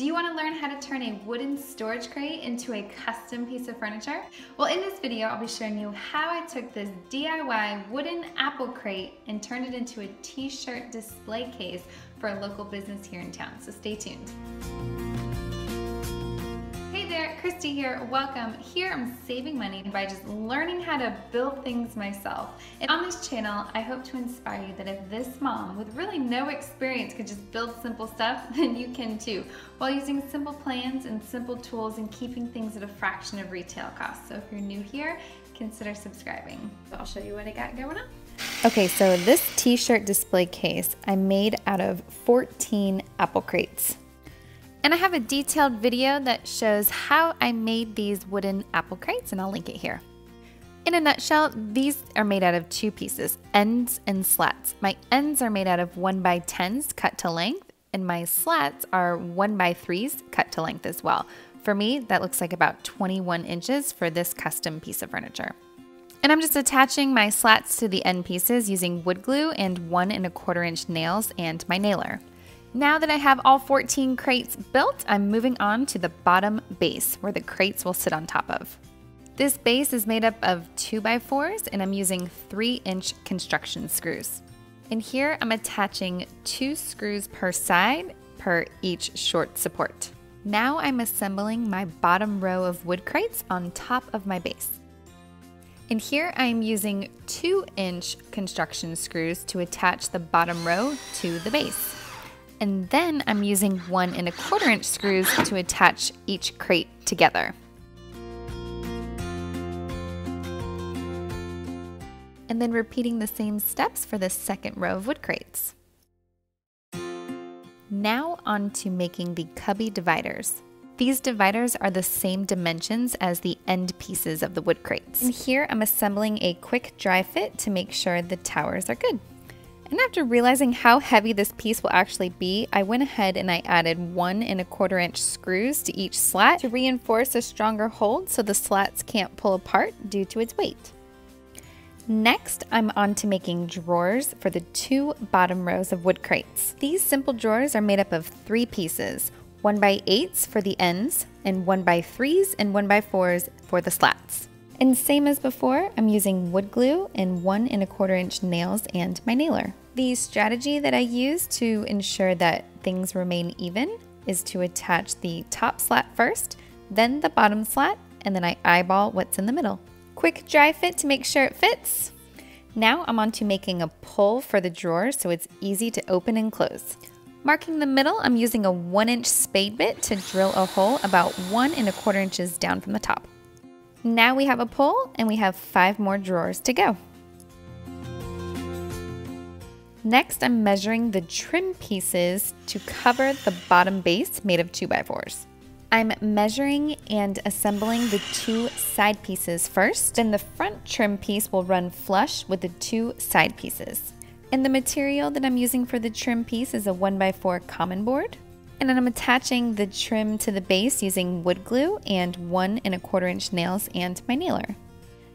Do you want to learn how to turn a wooden storage crate into a custom piece of furniture? Well, in this video, I'll be showing you how I took this DIY wooden apple crate and turned it into a t-shirt display case for a local business here in town, so stay tuned. Christy here, welcome. Here I'm saving money by just learning how to build things myself. And on this channel, I hope to inspire you that if this mom with really no experience could just build simple stuff, then you can too, while using simple plans and simple tools and keeping things at a fraction of retail costs. So if you're new here, consider subscribing. I'll show you what I got going on. Okay, so this t-shirt display case I made out of 14 apple crates. And I have a detailed video that shows how I made these wooden apple crates, and I'll link it here. In a nutshell, these are made out of two pieces, ends and slats. My ends are made out of 1x10s cut to length, and my slats are 1x3s cut to length as well. For me, that looks like about 21 inches for this custom piece of furniture. And I'm just attaching my slats to the end pieces using wood glue and 1¼ inch nails and my nailer. Now that I have all 14 crates built, I'm moving on to the bottom base where the crates will sit on top of. This base is made up of 2x4s and I'm using 3-inch construction screws. And here I'm attaching 2 screws per side per each short support. Now I'm assembling my bottom row of wood crates on top of my base. And here I'm using 2-inch construction screws to attach the bottom row to the base. And then I'm using 1¼ inch screws to attach each crate together. And then repeating the same steps for the second row of wood crates. Now on to making the cubby dividers. These dividers are the same dimensions as the end pieces of the wood crates. And here I'm assembling a quick dry fit to make sure the towers are good. And after realizing how heavy this piece will actually be, I went ahead and I added 1¼ inch screws to each slat to reinforce a stronger hold so the slats can't pull apart due to its weight. Next, I'm on to making drawers for the 2 bottom rows of wood crates. These simple drawers are made up of 3 pieces, 1x8s for the ends, and 1x3s and 1x4s for the slats. And same as before, I'm using wood glue and 1¼ inch nails and my nailer. The strategy that I use to ensure that things remain even is to attach the top slat first, then the bottom slat, and then I eyeball what's in the middle. Quick dry fit to make sure it fits. Now I'm on to making a pull for the drawer so it's easy to open and close. Marking the middle, I'm using a 1-inch spade bit to drill a hole about 1¼ inches down from the top. Now we have a pull and we have 5 more drawers to go. Next, I'm measuring the trim pieces to cover the bottom base made of 2x4s. I'm measuring and assembling the 2 side pieces first, then the front trim piece will run flush with the 2 side pieces. And the material that I'm using for the trim piece is a 1x4 common board. And then I'm attaching the trim to the base using wood glue and 1¼ inch nails and my nailer.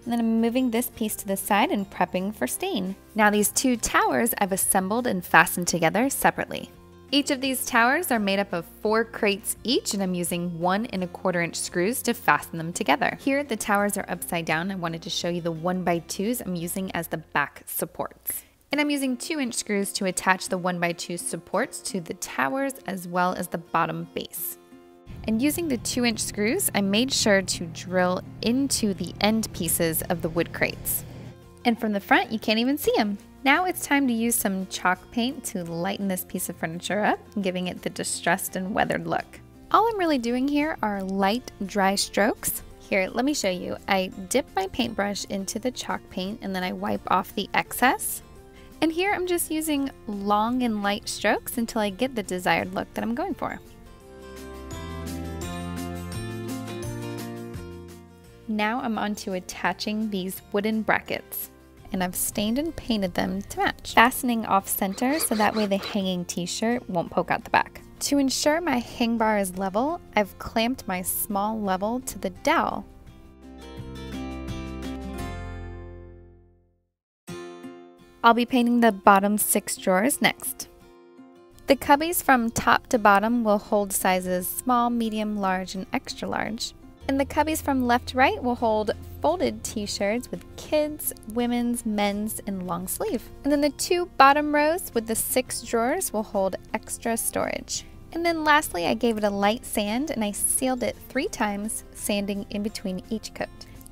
And then I'm moving this piece to the side and prepping for stain. Now these 2 towers I've assembled and fastened together separately. Each of these towers are made up of 4 crates each, and I'm using 1¼ inch screws to fasten them together. Here the towers are upside down. I wanted to show you the 1x2s I'm using as the back supports. And I'm using 2-inch screws to attach the 1x2 supports to the towers as well as the bottom base. And using the 2-inch screws, I made sure to drill into the end pieces of the wood crates. And from the front, you can't even see them. Now it's time to use some chalk paint to lighten this piece of furniture up, giving it the distressed and weathered look. All I'm really doing here are light, dry strokes. Here, let me show you. I dip my paintbrush into the chalk paint and then I wipe off the excess. And here I'm just using long and light strokes until I get the desired look that I'm going for. Now I'm on to attaching these wooden brackets, and I've stained and painted them to match. Fastening off center so that way the hanging t-shirt won't poke out the back. To ensure my hang bar is level, I've clamped my small level to the dowel. I'll be painting the bottom 6 drawers next. The cubbies from top to bottom will hold sizes small, medium, large, and extra large. And the cubbies from left to right will hold folded t-shirts with kids, women's, men's, and long sleeve. And then the two bottom rows with the 6 drawers will hold extra storage. And then lastly, I gave it a light sand and I sealed it 3 times, sanding in between each coat.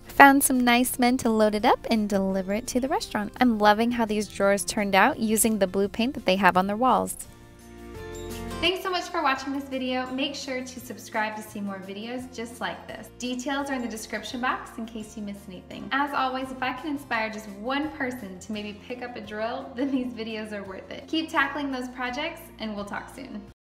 Found some nice men to load it up and deliver it to the restaurant. I'm loving how these drawers turned out using the blue paint that they have on their walls. Thanks so much for watching this video. Make sure to subscribe to see more videos just like this. Details are in the description box in case you miss anything. As always, if I can inspire just one person to maybe pick up a drill, then these videos are worth it. Keep tackling those projects and we'll talk soon.